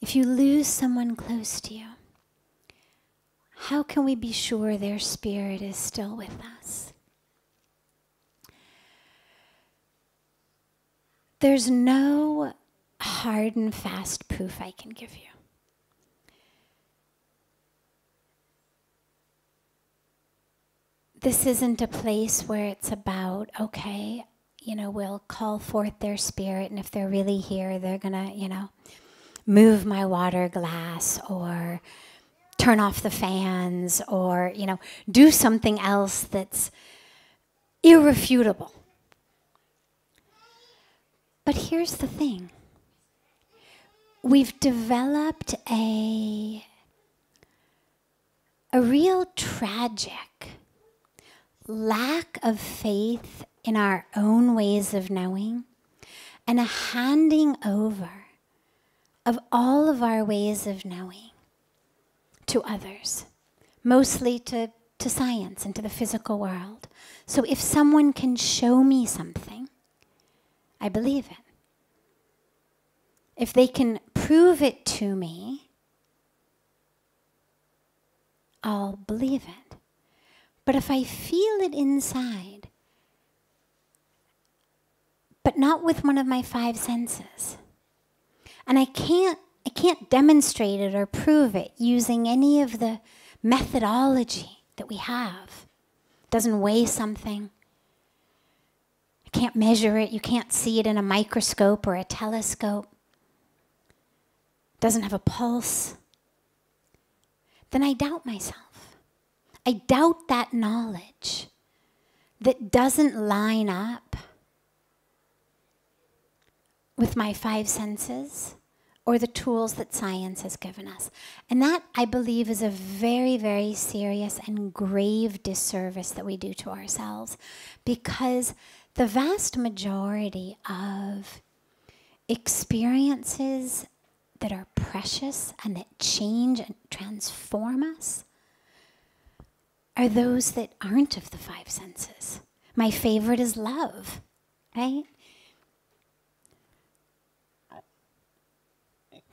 If you lose someone close to you, how can we be sure their spirit is still with us? There's no hard and fast proof I can give you. This isn't a place where it's about, okay, you know, we'll call forth their spirit, and if they're really here, they're gonna, you know, move my water glass or turn off the fans or, you know, do something else that's irrefutable. But here's the thing. We've developed a real tragic lack of faith in our own ways of knowing and a handing over of all of our ways of knowing to others, mostly to science and to the physical world. So if someone can show me something, I believe it. If they can prove it to me, I'll believe it. But if I feel it inside, but not with one of my five senses, and I can't demonstrate it or prove it using any of the methodology that we have. It doesn't weigh something. I can't measure it. You can't see it in a microscope or a telescope. It doesn't have a pulse. Then I doubt myself. I doubt that knowledge that doesn't line up with my five senses or the tools that science has given us. And that, I believe, is a very, very serious and grave disservice that we do to ourselves, because the vast majority of experiences that are precious and that change and transform us are those that aren't of the five senses. My favorite is love, right?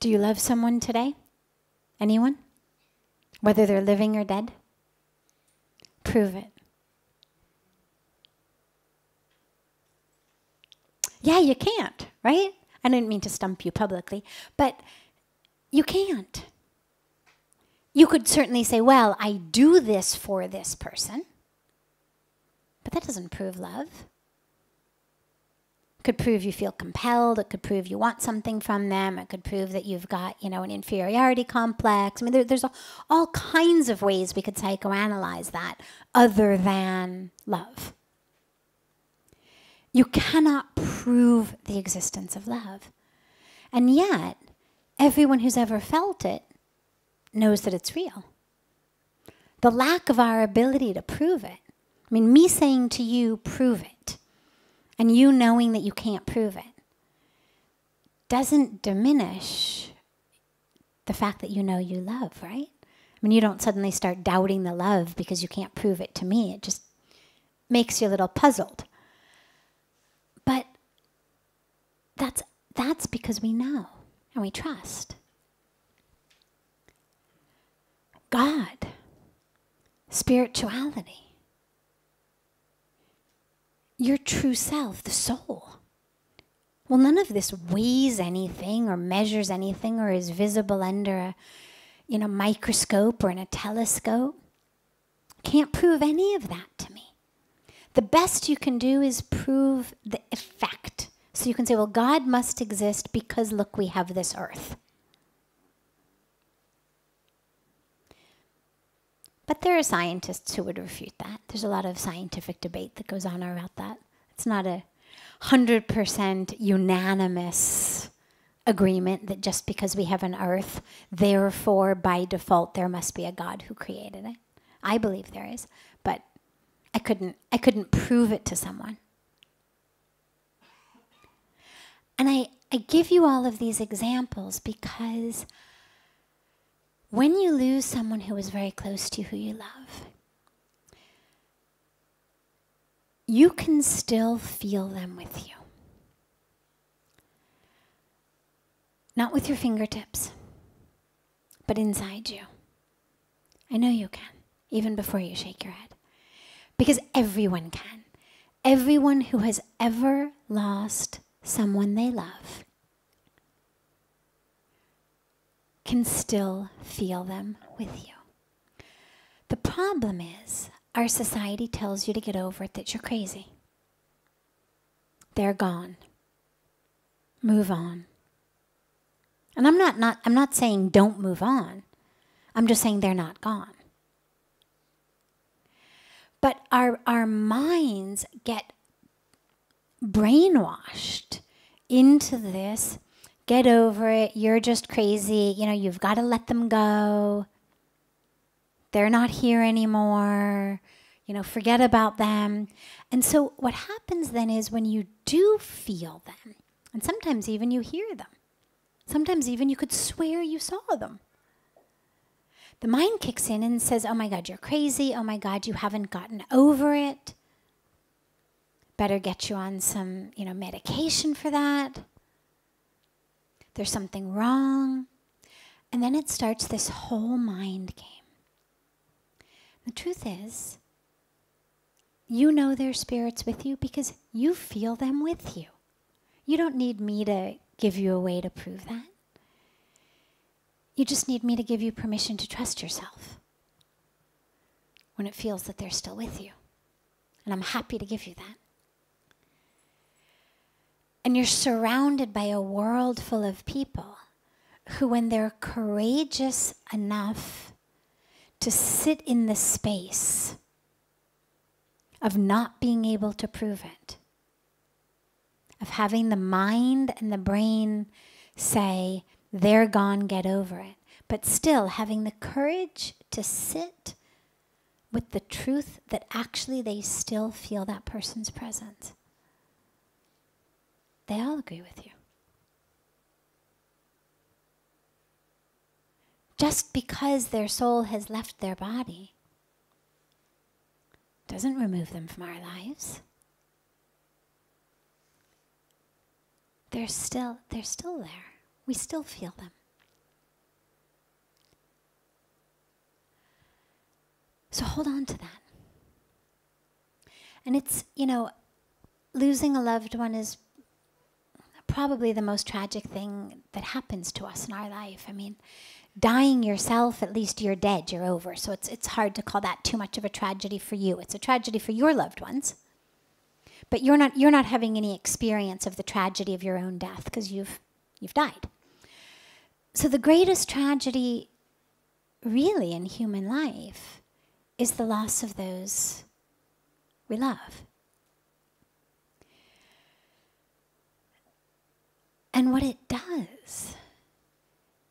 Do you love someone today? Anyone? Whether they're living or dead? Prove it. Yeah, you can't, right? I didn't mean to stump you publicly, but you can't. You could certainly say, well, I do this for this person, but that doesn't prove love. It could prove you feel compelled. It could prove you want something from them. It could prove that you've got, you know, an inferiority complex. I mean, there's all kinds of ways we could psychoanalyze that other than love. You cannot prove the existence of love. And yet, everyone who's ever felt it knows that it's real. The lack of our ability to prove it. I mean, me saying to you, prove it, and you knowing that you can't prove it, doesn't diminish the fact that you know you love, right? I mean, you don't suddenly start doubting the love because you can't prove it to me. It just makes you a little puzzled. But that's because we know and we trust. God, spirituality, your true self, the soul. Well, none of this weighs anything or measures anything or is visible under a, you know, microscope or in a telescope. Can't prove any of that to me. The best you can do is prove the effect. So you can say, well, God must exist because, look, we have this earth. But there are scientists who would refute that. There's a lot of scientific debate that goes on about that. It's not a 100% unanimous agreement that just because we have an earth, therefore, by default, there must be a God who created it. I believe there is, but I couldn't prove it to someone. And I give you all of these examples because when you lose someone who is very close to you, who you love, you can still feel them with you. Not with your fingertips, but inside you. I know you can, even before you shake your head. Because everyone can. Everyone who has ever lost someone they love can still feel them with you. The problem is, our society tells you to get over it, that you're crazy. They're gone. Move on. And I'm not saying don't move on. I'm just saying they're not gone. But our minds get brainwashed into this, get over it, you're just crazy, you know, you've got to let them go. They're not here anymore, you know, forget about them. And so what happens then is when you do feel them, and sometimes even you hear them, sometimes even you could swear you saw them, the mind kicks in and says, oh my God, you're crazy. Oh my God, you haven't gotten over it. Better get you on some, you know, medication for that. There's something wrong. And then it starts this whole mind game. The truth is, you know their spirit's with you because you feel them with you. You don't need me to give you a way to prove that. You just need me to give you permission to trust yourself when it feels that they're still with you. And I'm happy to give you that. And you're surrounded by a world full of people who, when they're courageous enough to sit in the space of not being able to prove it, of having the mind and the brain say, they're gone, get over it. But still having the courage to sit with the truth that actually they still feel that person's presence. They all agree with you. Just because their soul has left their body doesn't remove them from our lives. They're still there. We still feel them. So hold on to that. And it's, you know, losing a loved one is probably the most tragic thing that happens to us in our life. I mean, dying yourself, at least you're dead, you're over. So it's hard to call that too much of a tragedy for you. It's a tragedy for your loved ones. But you're not having any experience of the tragedy of your own death because you've died. So the greatest tragedy really in human life is the loss of those we love. And what it does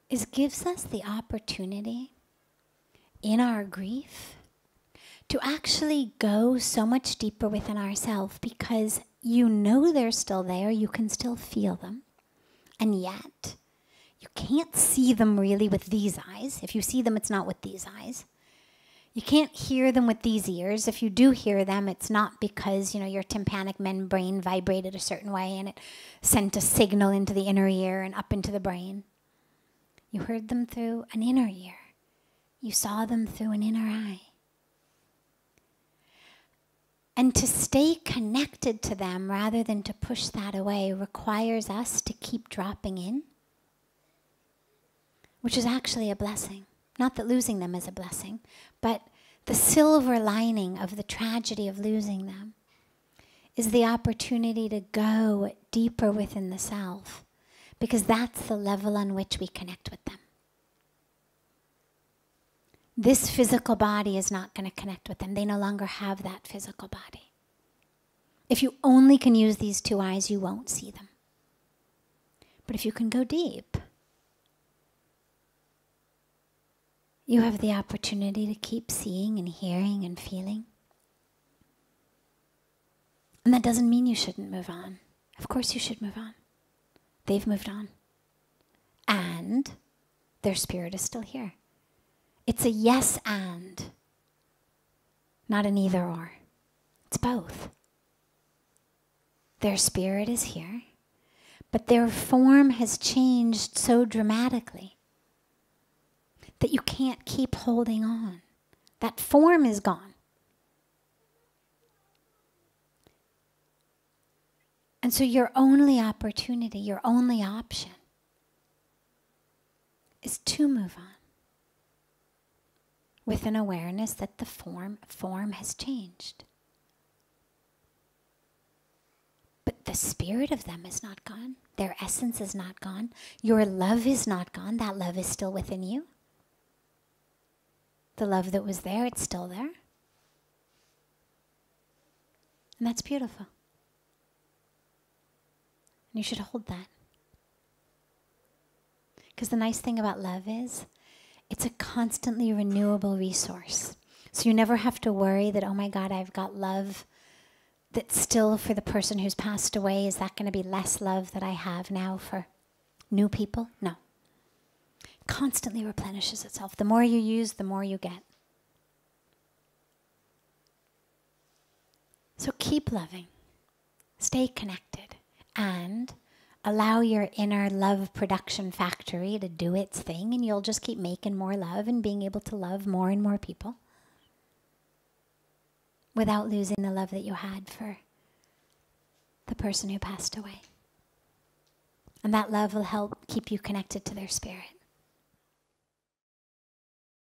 is gives us the opportunity in our grief to actually go so much deeper within ourselves, because you know they're still there, you can still feel them. And yet, you can't see them really with these eyes. If you see them, it's not with these eyes. You can't hear them with these ears. If you do hear them, it's not because, you know, your tympanic membrane vibrated a certain way and it sent a signal into the inner ear and up into the brain. You heard them through an inner ear. You saw them through an inner eye. And to stay connected to them rather than to push that away requires us to keep dropping in, which is actually a blessing. Not that losing them is a blessing, but the silver lining of the tragedy of losing them is the opportunity to go deeper within the self, because that's the level on which we connect with them. This physical body is not going to connect with them. They no longer have that physical body. If you only can use these two eyes, you won't see them. But if you can go deep, you have the opportunity to keep seeing and hearing and feeling. And that doesn't mean you shouldn't move on. Of course you should move on. They've moved on. And their spirit is still here. It's a yes and, not an either or. It's both. Their spirit is here, but their form has changed so dramatically that you can't keep holding on. That form is gone. And so your only opportunity, your only option is to move on with an awareness that the form has changed. But the spirit of them is not gone. Their essence is not gone. Your love is not gone. That love is still within you. The love that was there, it's still there. And that's beautiful. And you should hold that. Because the nice thing about love is it's a constantly renewable resource. So you never have to worry that, oh my God, I've got love that's still for the person who's passed away. Is that going to be less love that I have now for new people? No. Constantly replenishes itself. The more you use, the more you get. So keep loving, stay connected, and allow your inner love production factory to do its thing, and you'll just keep making more love and being able to love more and more people without losing the love that you had for the person who passed away. And that love will help keep you connected to their spirit.